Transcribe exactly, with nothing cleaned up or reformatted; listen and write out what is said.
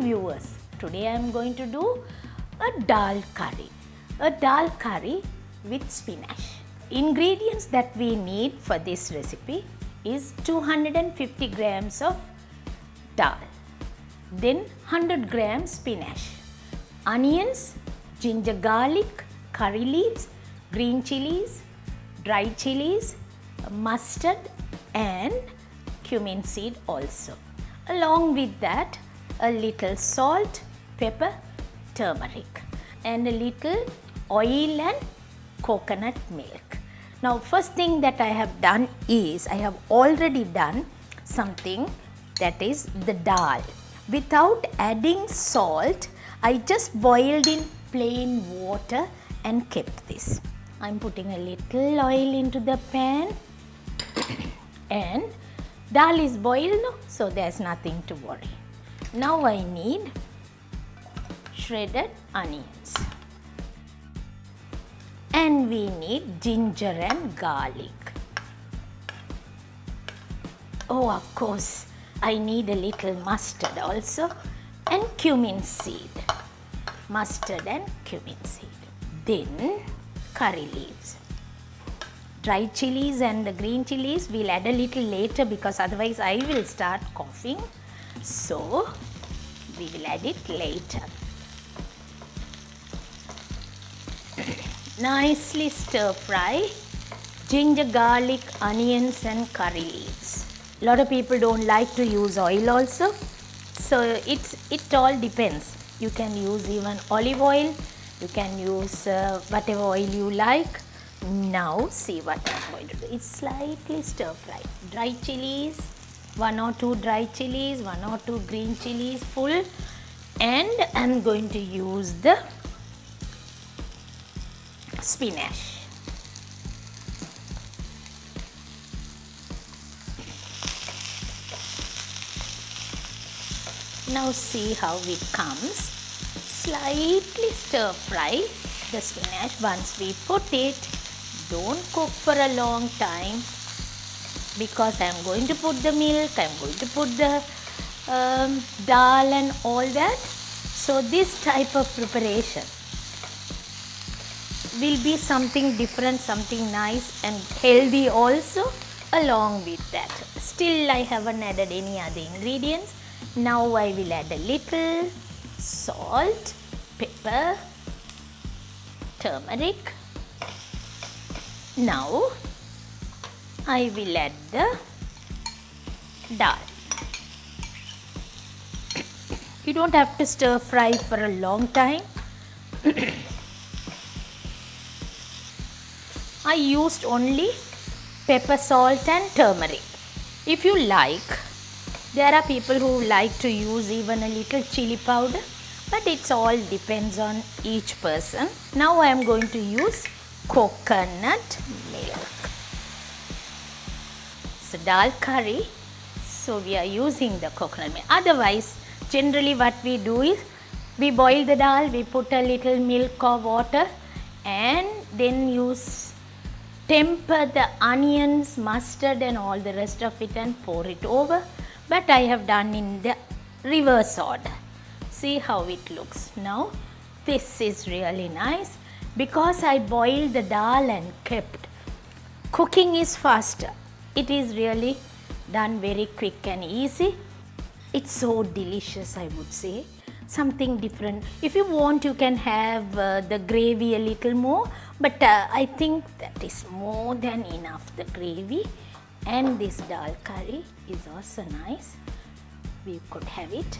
viewers. Today I am going to do a dal curry. A dal curry with spinach. Ingredients that we need for this recipe is two hundred fifty grams of dal, then one hundred grams spinach, onions, ginger garlic, curry leaves, green chilies, dried chilies, mustard and cumin seed also. Along with that, a little salt, pepper, turmeric and a little oil and coconut milk. Now first thing that I have done is I have already done something that is the dal. Without adding salt, I just boiled in plain water and kept this. I am putting a little oil into the pan and dal is boiled, so there is nothing to worry. Now I need shredded onions. And we need ginger and garlic. Oh, of course, I need a little mustard also and cumin seed. Mustard and cumin seed. Then curry leaves. Dried chilies and the green chilies we'll add a little later because otherwise I will start coughing. So, we will add it later. Nicely stir fry ginger, garlic, onions and curry leaves. A lot of people don't like to use oil also, so it's, it all depends. You can use even olive oil, you can use uh, whatever oil you like. Now see what I'm going to do. It's slightly stir fry. Dried chilies, one or two dried chilies, one or two green chilies full, and I'm going to use the spinach. Now see how it comes. Slightly stir fry the spinach. Once we put it, don't cook for a long time because I am going to put the milk, I am going to put the um, dal and all that. So this type of preparation will be something different, something nice and healthy also. Along with that, still I haven't added any other ingredients. Now I will add a little salt, pepper, turmeric. Now I will add the dal. You don't have to stir fry for a long time. I used only pepper, salt and turmeric. If you like, there are people who like to use even a little chili powder, but it's all depends on each person. Now I am going to use coconut milk. It's a dal curry, so we are using the coconut milk. Otherwise, generally what we do is, we boil the dal, we put a little milk or water and then use temper the onions, mustard and all the rest of it and pour it over. But I have done in the reverse order. See how it looks now. This is really nice because I boiled the dal and kept. Cooking is faster. It is really done very quick and easy. It's so delicious, I would say. Something different. If you want, you can have uh, the gravy a little more, but uh, I think that is more than enough, the gravy. And this dal curry is also nice. We could have it.